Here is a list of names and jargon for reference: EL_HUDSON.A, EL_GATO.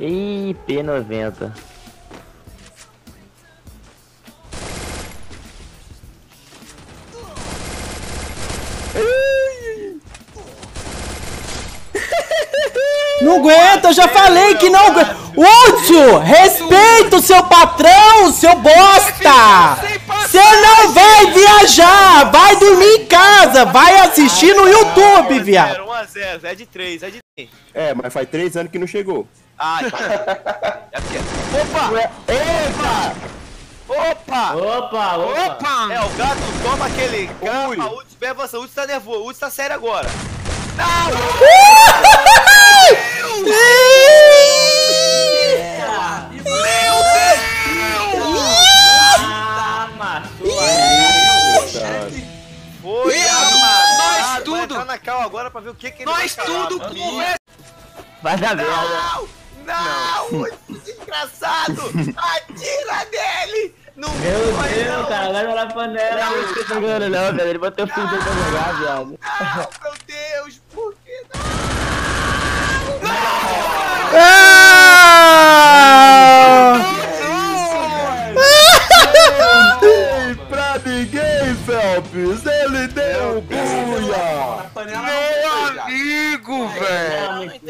Ih, P90. Não aguenta, eu já falei que não aguenta. Último, respeita o seu patrão, seu bosta. Você não vai viajar, vai dormir em casa, vai assistir no YouTube, viado. 1x0, é de 3, é de 3. É, mas faz 3 anos que não chegou. Ai, opa! Epa! Opa! Opa! Opa! É, o gato toma aquele carro, a Uds vai avançar, o Uds tá nervoso, o Uds tá sério agora. Não! Meu Deus! Foi, nós tudo! Vai na cal agora pra ver o que que ele vai falar. Nós tudo com o... Vai dar merda! Não! Desgraçado! Atira dele! Não, meu vai, Deus, não, cara, vai jogar panela, não esquece jogando não, velho. Ele bateu o fim dele pra jogar, viado. Ah, meu Deus, por que não? Não! Ah! Não! Ei, pra ninguém, Felps, ele deu buia! Meu amigo, velho!